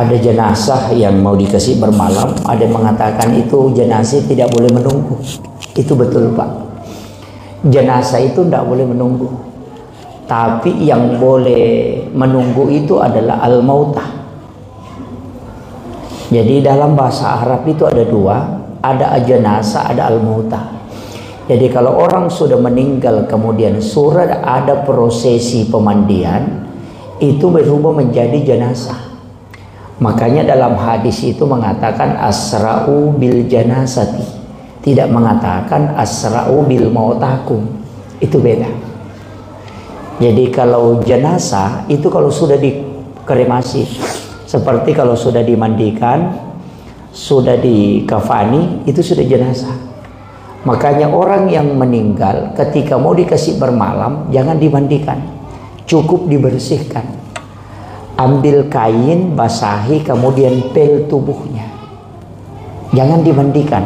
ada jenazah yang mau dikasih bermalam, ada yang mengatakan itu jenazah tidak boleh menunggu. Itu betul, Pak. Jenazah itu tidak boleh menunggu. Tapi yang boleh menunggu itu adalah al-mautah. Jadi dalam bahasa Arab itu ada dua, ada jenazah, ada al-mautah. Jadi kalau orang sudah meninggal kemudian surat ada prosesi pemandian, itu berubah menjadi jenazah. Makanya dalam hadis itu mengatakan asra'u bil janazati, tidak mengatakan asra'u bil mautakum. Itu beda. Jadi kalau jenazah itu kalau sudah dikremasi, seperti kalau sudah dimandikan, sudah dikafani, itu sudah jenazah. Makanya orang yang meninggal ketika mau dikasih bermalam, jangan dimandikan, cukup dibersihkan. Ambil kain, basahi, kemudian pel tubuhnya. Jangan dimandikan,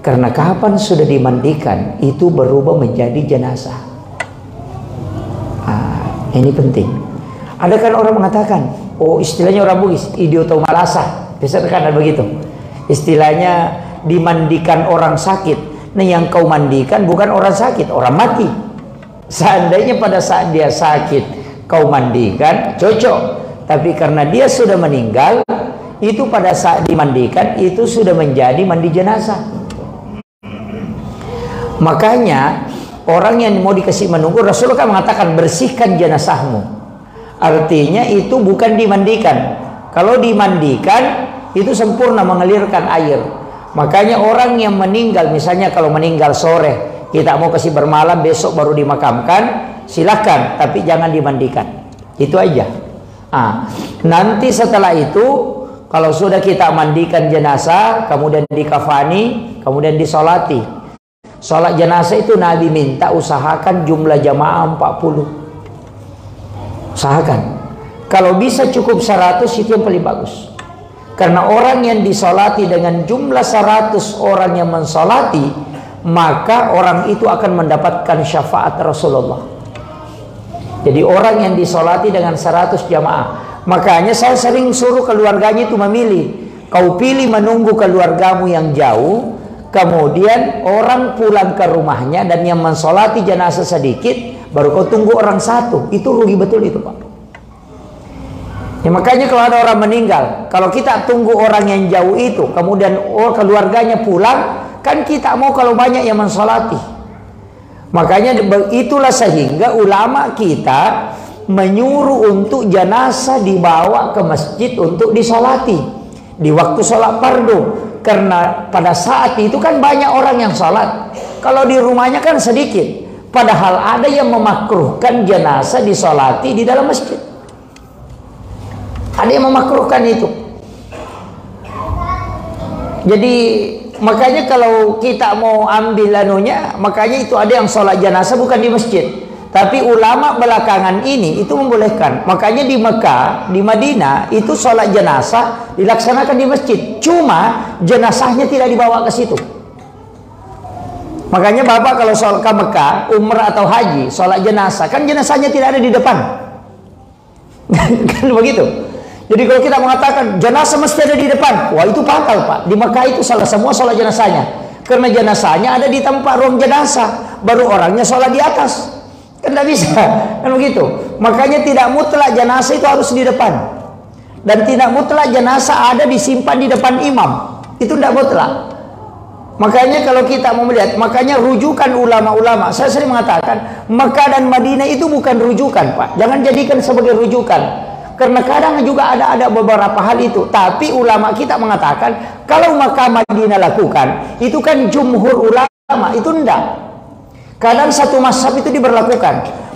karena kapan sudah dimandikan itu berubah menjadi jenazah. Ini penting. Ada kan orang mengatakan, oh istilahnya orang Bugis, idiotomalasa, bisa terkadang begitu. Istilahnya dimandikan orang sakit. Nah, yang kau mandikan bukan orang sakit, orang mati. Seandainya pada saat dia sakit kau mandikan, cocok. Tapi karena dia sudah meninggal, itu pada saat dimandikan itu sudah menjadi mandi jenazah. Makanya orang yang mau dikasih menunggu, Rasulullah kan mengatakan bersihkan jenazahmu. Artinya itu bukan dimandikan. Kalau dimandikan itu sempurna mengalirkan air. Makanya orang yang meninggal, misalnya kalau meninggal sore, kita mau kasih bermalam, besok baru dimakamkan, silahkan, tapi jangan dimandikan. Itu aja. Nanti setelah itu, kalau sudah kita mandikan jenazah, kemudian dikafani, kemudian disolati. Solat jenazah itu Nabi minta usahakan jumlah jamaah 40. Usahakan. Kalau bisa cukup 100, itu yang paling bagus. Karena orang yang disolati dengan jumlah 100 orang yang mensolati, maka orang itu akan mendapatkan syafaat Rasulullah. Jadi orang yang disolati dengan 100 jamaah. Makanya saya sering suruh keluarganya itu memilih. Kau pilih menunggu keluargamu yang jauh, kemudian orang pulang ke rumahnya dan yang mensolati jenazah sedikit, baru kau tunggu orang satu. Itu rugi betul itu, Pak. Ya, makanya kalau ada orang meninggal, kalau kita tunggu orang yang jauh itu, kemudian keluarganya pulang, kan kita mau kalau banyak yang mensolati. Makanya itulah sehingga ulama kita menyuruh untuk jenazah dibawa ke masjid untuk disolati di waktu sholat fardu. Karena pada saat itu kan banyak orang yang sholat, kalau di rumahnya kan sedikit. Padahal ada yang memakruhkan jenazah disolati di dalam masjid. Ada yang memakruhkan itu. Jadi makanya kalau kita mau ambil anunya, makanya itu ada yang sholat jenazah bukan di masjid. Tapi ulama belakangan ini itu membolehkan. Makanya di Mekah, di Madinah itu sholat jenazah dilaksanakan di masjid. Cuma jenazahnya tidak dibawa ke situ. Makanya Bapak kalau sholat ke Mekah, umrah atau haji, sholat jenazah, kan jenazahnya tidak ada di depan. Kan begitu. Jadi kalau kita mengatakan jenazah mesti ada di depan, wah itu fatal, Pak. Di Mekah itu salah semua sholat jenazahnya, karena jenazahnya ada di tempat ruang jenazah, baru orangnya sholat di atas, kan tidak bisa, kan begitu. Makanya tidak mutlak jenazah itu harus di depan, dan tidak mutlak jenazah ada disimpan di depan imam, itu tidak mutlak. Makanya kalau kita mau melihat, makanya rujukan ulama-ulama, saya sering mengatakan Mekah dan Madinah itu bukan rujukan, Pak. Jangan jadikan sebagai rujukan. Karena kadang juga ada beberapa hal itu. Tapi ulama kita mengatakan kalau Makkah Madinah lakukan, itu kan jumhur ulama, itu enggak. Kadang satu mazhab itu diberlakukan.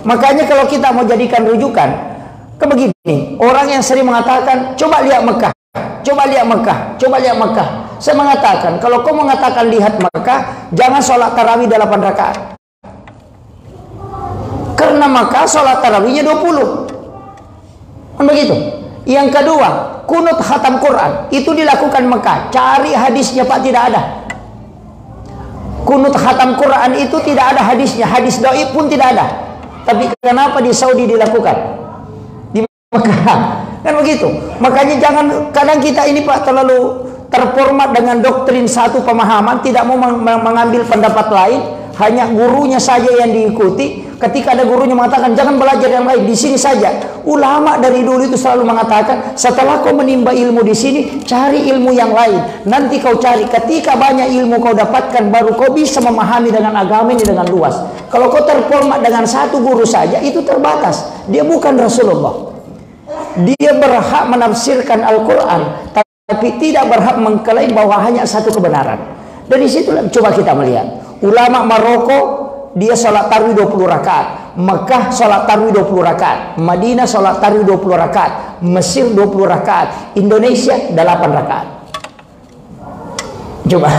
Makanya kalau kita mau jadikan rujukan, kebegini, orang yang sering mengatakan coba lihat Makkah, coba lihat Makkah, coba lihat Makkah. Saya mengatakan kalau kau mengatakan lihat Makkah, jangan sholat tarawih 8 rakaat. Karena Makkah sholat tarawihnya 20. Begitu. Yang kedua, kunut khatam Quran itu dilakukan Mekah. Cari hadisnya, Pak, tidak ada. Kunut khatam Quran itu tidak ada hadisnya, hadis dhaif pun tidak ada. Tapi kenapa di Saudi dilakukan? Di Mekah. Kan begitu. Makanya jangan, kadang kita ini Pak terlalu terformat dengan doktrin satu pemahaman, tidak mau mengambil pendapat lain, hanya gurunya saja yang diikuti. Ketika ada gurunya mengatakan jangan belajar yang lain, di sini saja. Ulama dari dulu itu selalu mengatakan, setelah kau menimba ilmu di sini, cari ilmu yang lain. Nanti kau cari, ketika banyak ilmu kau dapatkan, baru kau bisa memahami dengan agama ini dengan luas. Kalau kau terformat dengan satu guru saja, itu terbatas. Dia bukan Rasulullah. Dia berhak menafsirkan Al-Quran, tapi tidak berhak mengklaim bahwa hanya satu kebenaran. Dari situ coba kita melihat ulama Maroko. Dia sholat tarawih 20 rakaat, Mekah sholat tarawih 20 rakaat, Madinah sholat tarawih 20 rakaat, Mesir 20 rakaat, Indonesia 8 rakaat. Coba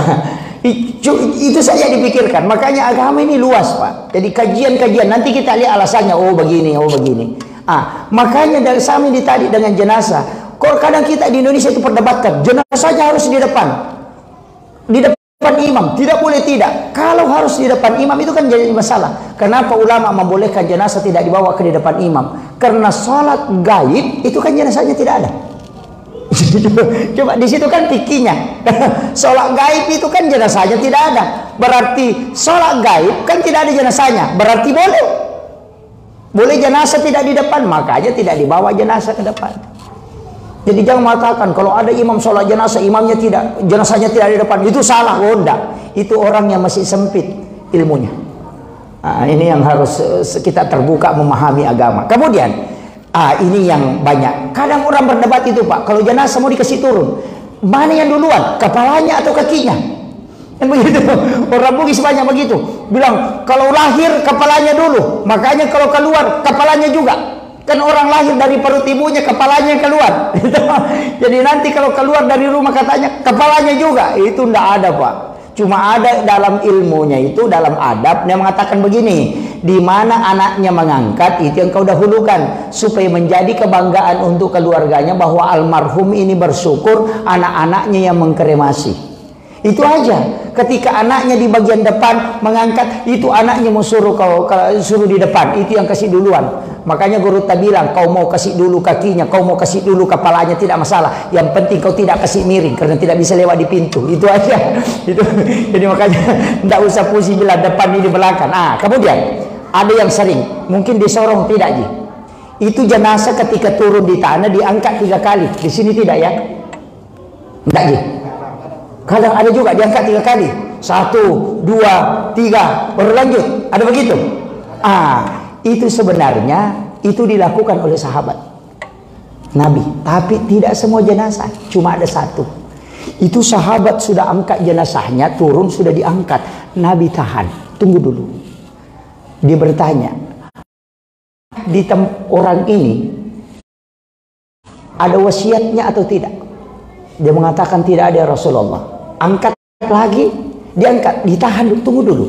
itu saja dipikirkan. Makanya agama ini luas Pak. Jadi kajian-kajian nanti kita lihat alasannya. Oh begini, oh begini. Ah, makanya dari Sami tadi dengan jenazah. Kok kadang kita di Indonesia itu perdebatkan, jenazahnya harus di depan. Di depan imam, tidak boleh tidak. Kalau harus di depan imam itu kan jadi masalah. Kenapa ulama membolehkan jenazah tidak dibawa ke di depan imam? Karena sholat gaib itu kan jenazahnya tidak ada. Coba di situ kan fikihnya. Sholat gaib itu kan jenazahnya tidak ada. Berarti sholat gaib kan tidak ada jenazahnya. Berarti boleh. Boleh jenazah tidak di depan, makanya tidak dibawa jenazah ke depan. Jadi jangan mengatakan kalau ada imam sholat jenazah, imamnya tidak, jenazahnya tidak di depan, itu salah. Oh enggak, itu orang yang masih sempit ilmunya. Nah, ini yang harus kita terbuka memahami agama. Kemudian ini yang banyak. Kadang orang berdebat itu Pak, kalau jenazah mau dikasih turun, mana yang duluan, kepalanya atau kakinya? Dan begitu, orang Bugis banyak begitu. Bilang kalau lahir kepalanya dulu, makanya kalau keluar kepalanya juga. Kan orang lahir dari perut ibunya kepalanya keluar. Jadi nanti kalau keluar dari rumah katanya kepalanya juga. Itu tidak ada Pak. Cuma ada dalam ilmunya itu, dalam adab yang mengatakan begini, di mana anaknya mengangkat, itu yang kau dahulukan, supaya menjadi kebanggaan untuk keluarganya bahwa almarhum ini bersyukur anak-anaknya yang mengkremasi. Itu aja. Ketika anaknya di bagian depan mengangkat, itu anaknya mau suruh suruh di depan, itu yang kasih duluan. Makanya guru tak bilang kau mau kasih dulu kakinya, kau mau kasih dulu kepalanya, tidak masalah. Yang penting kau tidak kasih miring, karena tidak bisa lewat di pintu. Itu aja. Itu. Jadi makanya tidak usah pusing bila depan ini belakang. Ah, kemudian ada yang sering, mungkin di Sorong tidak ji. Itu jenazah ketika turun di tanah diangkat 3 kali. Di sini tidak ya? Tidak ji. Kadang ada juga diangkat 3 kali, 1, 2, 3 berlanjut, ada begitu. Itu sebenarnya itu dilakukan oleh sahabat Nabi, tapi tidak semua jenazah, cuma ada satu. Itu sahabat sudah angkat jenazahnya, turun sudah diangkat, Nabi tahan, tunggu dulu. Dia bertanya, di orang ini ada wasiatnya atau tidak? Dia mengatakan tidak ada Rasulullah. Angkat lagi, diangkat, ditahan, tunggu dulu.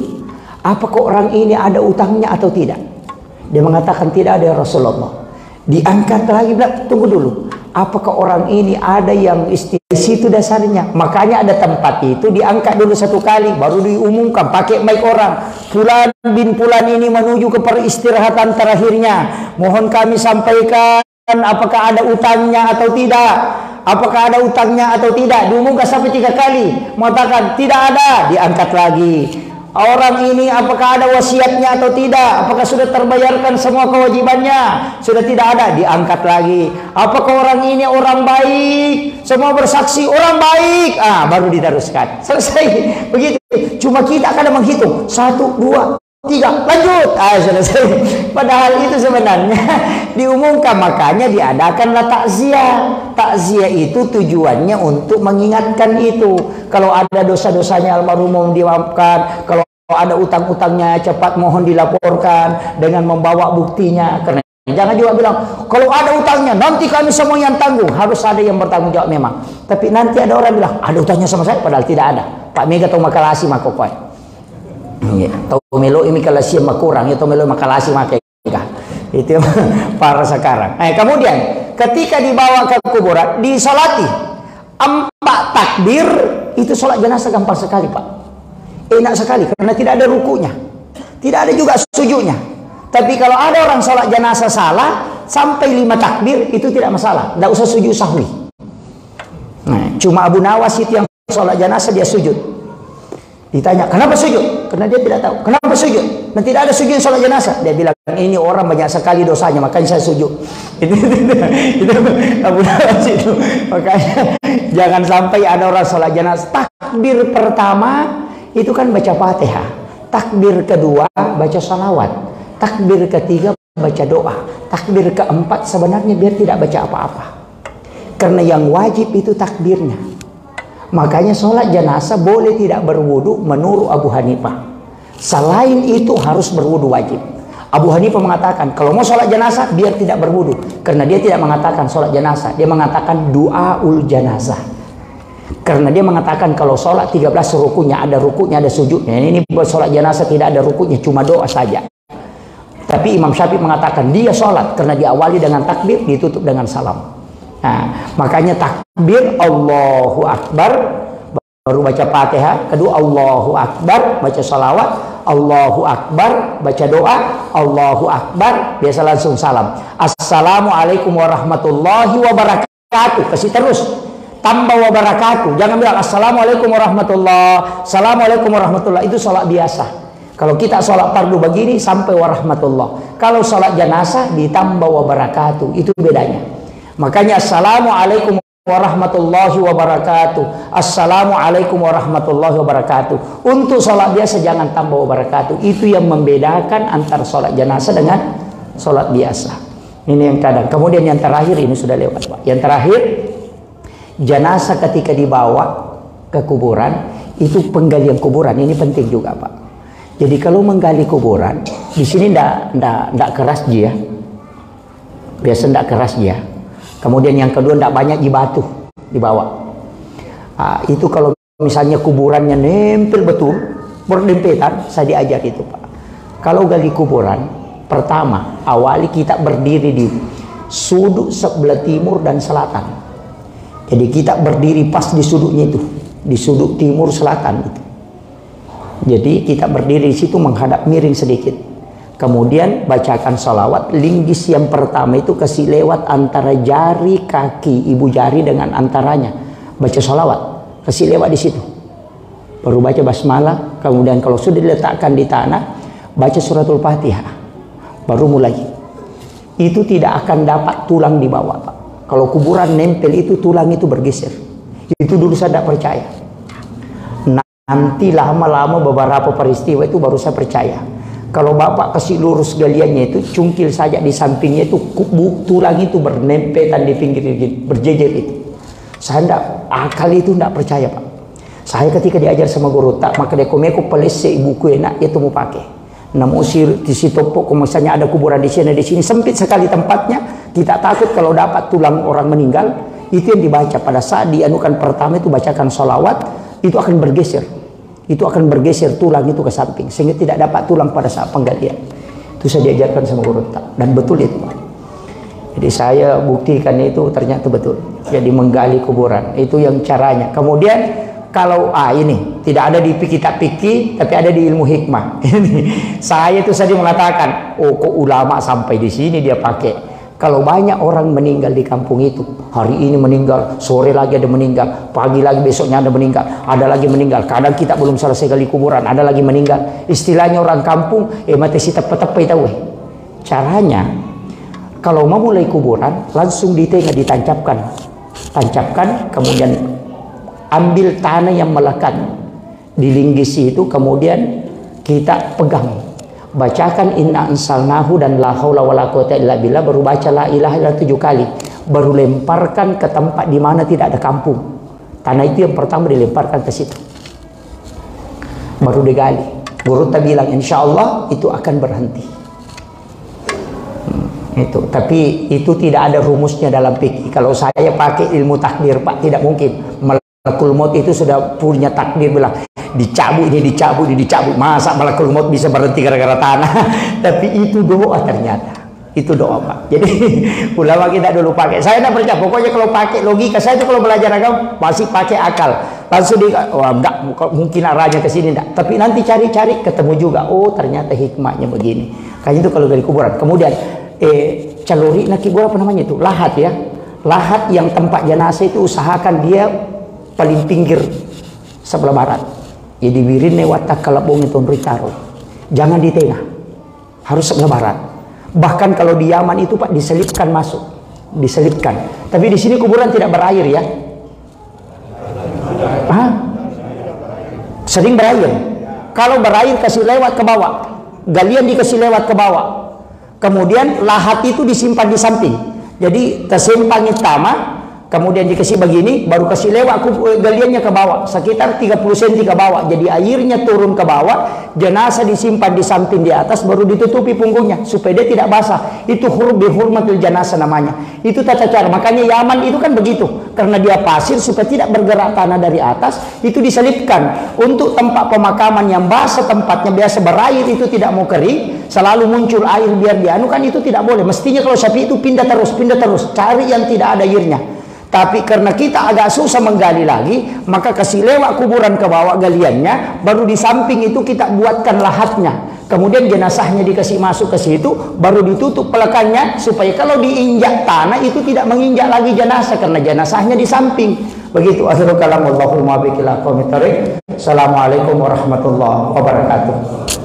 Apa kok orang ini ada utangnya atau tidak? Dia mengatakan tidak ada Rasulullah. Diangkat lagi, bilang, tunggu dulu. Apa kok orang ini ada yang situ dasarnya? Makanya ada tempat itu diangkat dulu 1 kali, baru diumumkan pakai mic orang. Fulan bin Fulan ini menuju ke peristirahatan terakhirnya. Mohon kami sampaikan apakah ada utangnya atau tidak. Apakah ada utangnya atau tidak? Diumumkan sampai 3 kali. Mengatakan tidak ada, diangkat lagi. Orang ini apakah ada wasiatnya atau tidak? Apakah sudah terbayarkan semua kewajibannya? Sudah tidak ada, diangkat lagi. Apakah orang ini orang baik? Semua bersaksi orang baik. Baru diteruskan. Selesai. Begitu. Cuma kita akan menghitung 1, 2, 3, lanjut. Selesai. Padahal itu sebenarnya diumumkan. Makanya diadakanlah takziah. Takziah itu tujuannya untuk mengingatkan itu. Kalau ada dosa-dosanya almarhum dimaafkan, kalau ada utang-utangnya cepat mohon dilaporkan dengan membawa buktinya. Karena jangan juga bilang kalau ada utangnya nanti kami semua yang tanggung. Harus ada yang bertanggung jawab memang. Tapi nanti ada orang bilang ada utangnya sama saya, padahal tidak ada. Pak Mega tahu makalasi makokoi. Tomelo ini kalasi makurang, ya tomelo makalasi makai. Itu para sekarang. Kemudian ketika dibawa ke kuburan disolati 4 takbir, itu sholat jenazah gampang sekali Pak. Enak sekali karena tidak ada rukunya, tidak ada juga sujudnya. Tapi kalau ada orang sholat jenazah salah, sampai 5 takbir itu tidak masalah, tidak usah sujud sahwi. Nah, cuma Abu Nawas itu yang sholat jenazah dia sujud. Ditanya, kenapa sujud? Karena dia tidak tahu. Kenapa sujud? Dan tidak ada sujud sholat jenazah. Dia bilang, ini orang banyak sekali dosanya, makanya saya sujud. Itu Abu Nawas itu. Makanya jangan sampai ada orang sholat jenazah. Takbir pertama itu kan baca Fatihah. Takbir kedua baca salawat. Takbir ketiga baca doa. Takbir keempat sebenarnya biar tidak baca apa-apa. Karena yang wajib itu takbirnya. Makanya sholat jenazah boleh tidak berwudu menurut Abu Hanifah. Selain itu harus berwudu wajib. Abu Hanifah mengatakan kalau mau sholat jenazah biar tidak berwudu. Karena dia tidak mengatakan sholat jenazah. Dia mengatakan du'aul jenazah. Karena dia mengatakan kalau sholat 13 rukunya ada rukunya, ada sujudnya. Ini buat sholat jenazah tidak ada rukunya, cuma doa saja. Tapi Imam Syafi'i mengatakan dia sholat karena diawali dengan takbir, ditutup dengan salam. Nah, makanya takbir Allahu Akbar baru baca Fatihah, kedua Allahu Akbar baca salawat, Allahu Akbar baca doa, Allahu Akbar biasa langsung salam. Assalamualaikum warahmatullahi wabarakatuh. Kasih terus. Tambah wabarakatuh. Jangan bilang assalamualaikum warahmatullahi. Assalamualaikum warahmatullahi itu salat biasa. Kalau kita sholat fardu begini sampai warahmatullah. Kalau sholat jenazah ditambah wabarakatuh. Itu bedanya. Makanya assalamualaikum warahmatullahi wabarakatuh. Assalamualaikum warahmatullahi wabarakatuh. Untuk sholat biasa jangan tambah wabarakatuh. Itu yang membedakan antara sholat jenazah dengan sholat biasa. Ini yang kadang. Kemudian yang terakhir ini sudah lewat, Pak. Yang terakhir, jenazah ketika dibawa ke kuburan itu penggalian kuburan. Ini penting juga, Pak. Jadi kalau menggali kuburan, di sini ndak keras dia. Biasa ndak keras dia. Kemudian yang kedua ndak banyak di batu dibawa. Nah, itu kalau misalnya kuburannya nempel betul, berdempetan, saya diajar itu, Pak. Kalau gali kuburan, pertama awali kita berdiri di sudut sebelah timur dan selatan. Jadi kita berdiri pas di sudutnya itu, di sudut timur selatan itu. Jadi kita berdiri di situ menghadap miring sedikit. Kemudian bacakan salawat. Linggis yang pertama itu kasih lewat antara jari kaki ibu jari dengan antaranya. Baca salawat. Kasih lewat di situ. Baru baca basmalah. Kemudian kalau sudah diletakkan di tanah, baca suratul Fatihah. Baru mulai. Itu tidak akan dapat tulang dibawa, Pak. Kalau kuburan nempel itu tulang itu bergeser. Itu dulu saya tidak percaya. Nanti lama-lama beberapa peristiwa itu baru saya percaya. Kalau bapak kasih lurus galiannya itu, cungkil saja di sampingnya itu, tulang itu bernempetan di pinggir, berjejer itu. Saya tidak, akal itu tidak percaya, Pak. Saya ketika diajar sama guru tak, maka dia komeku pelese buku enak, itu mau pakai. Namun di Sitopo, misalnya ada kuburan di sini, sempit sekali tempatnya. Kita takut kalau dapat tulang orang meninggal, itu yang dibaca. Pada saat dianukan pertama itu bacakan sholawat, itu akan bergeser. Itu akan bergeser tulang itu ke samping. Sehingga tidak dapat tulang pada saat penggalian. Itu saya diajarkan sama guru. Dan betul itu. Jadi saya buktikan itu ternyata betul. Jadi menggali kuburan. Itu yang caranya. Kemudian kalau ini. Tidak ada di fikih-fikih. Tapi ada di ilmu hikmah. Saya itu saja mengatakan. Oh kok ulama sampai di sini dia pakai. Kalau banyak orang meninggal di kampung itu, hari ini meninggal, sore lagi ada meninggal, pagi lagi besoknya ada lagi meninggal, kadang kita belum selesai gali kuburan, ada lagi meninggal. Istilahnya orang kampung, mati si tepe-tepe itu. Caranya, kalau mau mulai kuburan, langsung di tengah ditancapkan. Tancapkan, kemudian ambil tanah yang melekat. Dilinggisi itu, kemudian kita pegang. Bacakan inna ansalnahu dan la haula wala quwata illa billah, baru baca la ilaha illallah 7 kali, baru lemparkan ke tempat di mana tidak ada kampung. Tanah itu yang pertama dilemparkan ke situ. Baru digali. Guru tadi bilang insyaallah itu akan berhenti. Itu, tapi itu tidak ada rumusnya dalam fikih. Kalau saya pakai ilmu takdir, Pak, tidak mungkin. Malakul maut itu sudah punya takdir bilang dicabut ini, dicabut ini, dicabut. Masa malakul maut bisa berhenti gara-gara tanah? Tapi itu doa ternyata. Itu doa, Pak. Jadi ulama kita dulu pakai. Saya tidak percaya. Pokoknya kalau pakai logika, saya itu kalau belajar agama masih pakai akal. Langsung di, wah, enggak mungkin arahnya ke sini, enggak. Tapi nanti cari-cari ketemu juga. Oh ternyata hikmahnya begini. Kayaknya itu kalau dari kuburan. Kemudian caluri laki gua apa namanya itu, lahat ya, lahat yang tempat jenazah itu usahakan dia paling pinggir sebelah barat. Jadi wirin lewat tak kalabong itu nritaro, jangan di tengah, harus sebelah barat. Bahkan kalau di Yaman itu Pak diselipkan masuk, diselipkan. Tapi di sini kuburan tidak berair ya. Hah? Sering berair. Kalau berair kasih lewat ke bawah, galian dikasih lewat ke bawah. Kemudian lahat itu disimpan di samping. Jadi tersimpan utama. Kemudian dikasih begini, baru kasih lewat galiannya ke bawah, sekitar 30 cm ke bawah. Jadi airnya turun ke bawah, jenazah disimpan di samping di atas, baru ditutupi punggungnya, supaya dia tidak basah. Itu hurmatul jenazah namanya. Itu tata cara. Makanya Yaman itu kan begitu. Karena dia pasir, supaya tidak bergerak tanah dari atas, itu diselipkan. Untuk tempat pemakaman yang basah, tempatnya biasa berair, itu tidak mau kering, selalu muncul air biar dianu, kan itu tidak boleh. Mestinya kalau sapi itu pindah terus, cari yang tidak ada airnya. Tapi karena kita agak susah menggali lagi, maka kasih lewat kuburan ke bawah galiannya, baru di samping itu kita buatkan lahatnya. Kemudian jenazahnya dikasih masuk ke situ, baru ditutup pelekannya, supaya kalau diinjak tanah itu tidak menginjak lagi jenazah, karena jenazahnya di samping. Begitu. Assalamualaikum warahmatullahi wabarakatuh.